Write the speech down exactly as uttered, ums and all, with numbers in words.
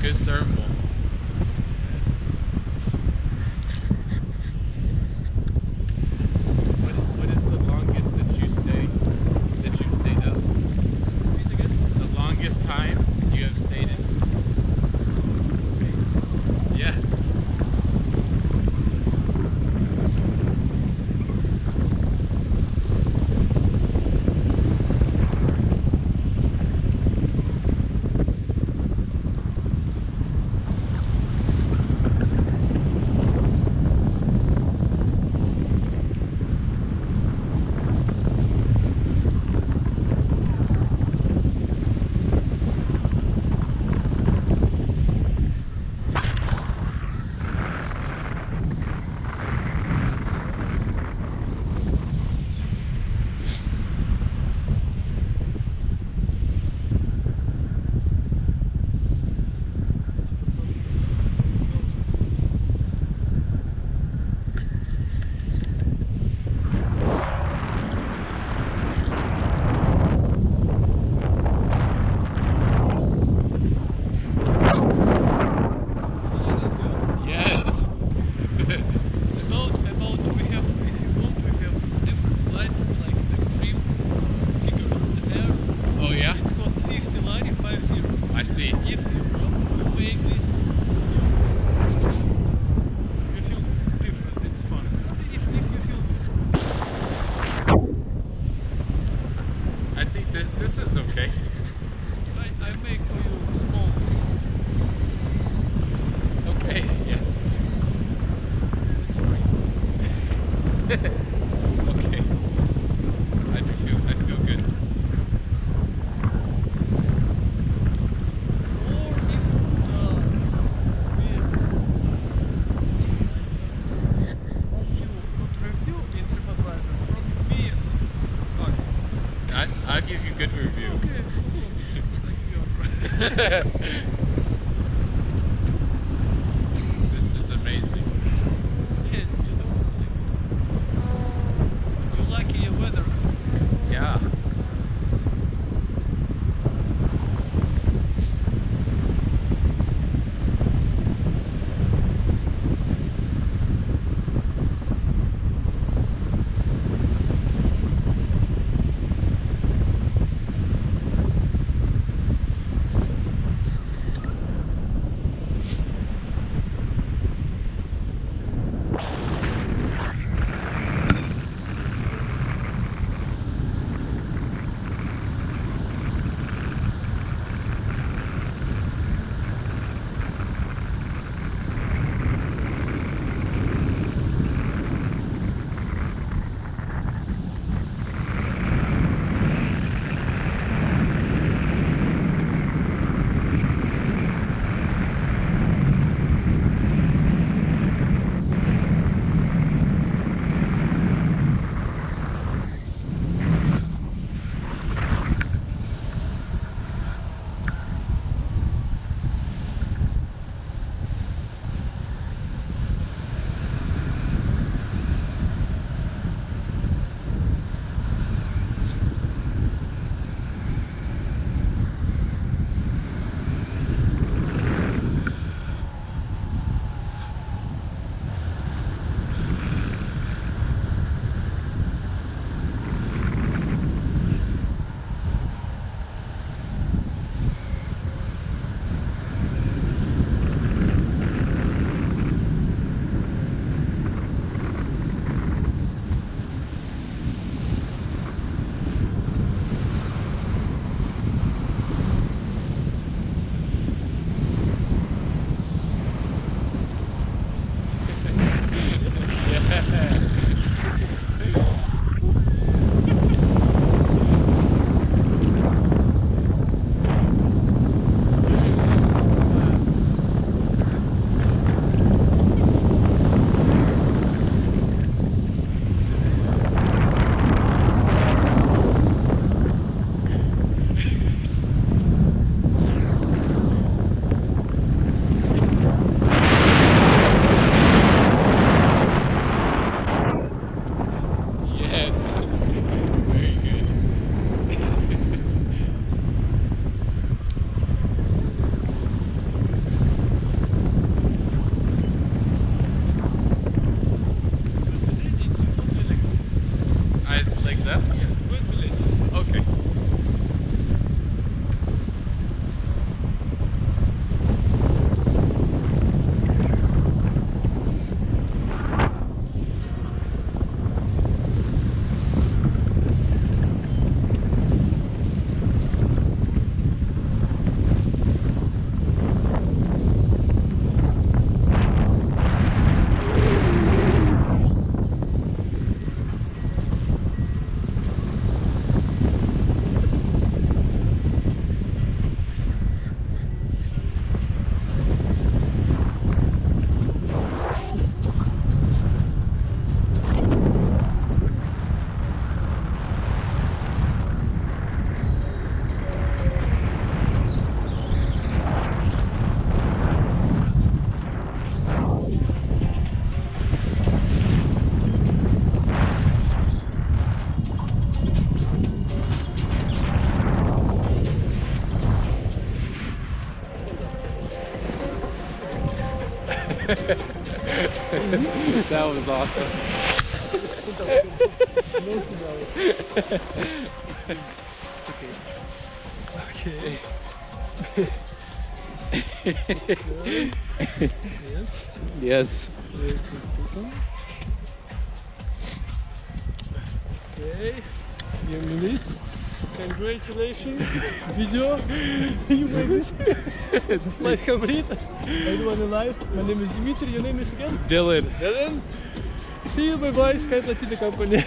good thermal. What, what is the longest that you stayed? That you stayed up? The longest time you have stayed in. Yeah. This is amazing. Yeah, you know, like, you're liking your weather. Yeah. That was awesome. Okay. Okay. Yes. Yes. Okay. You release. Congratulations. Video. You made it. Life complete. Everyone alive. My name is Dimitri. Your name is again? Dylan. Dylan. See you. Bye bye. Sky Atlantida company.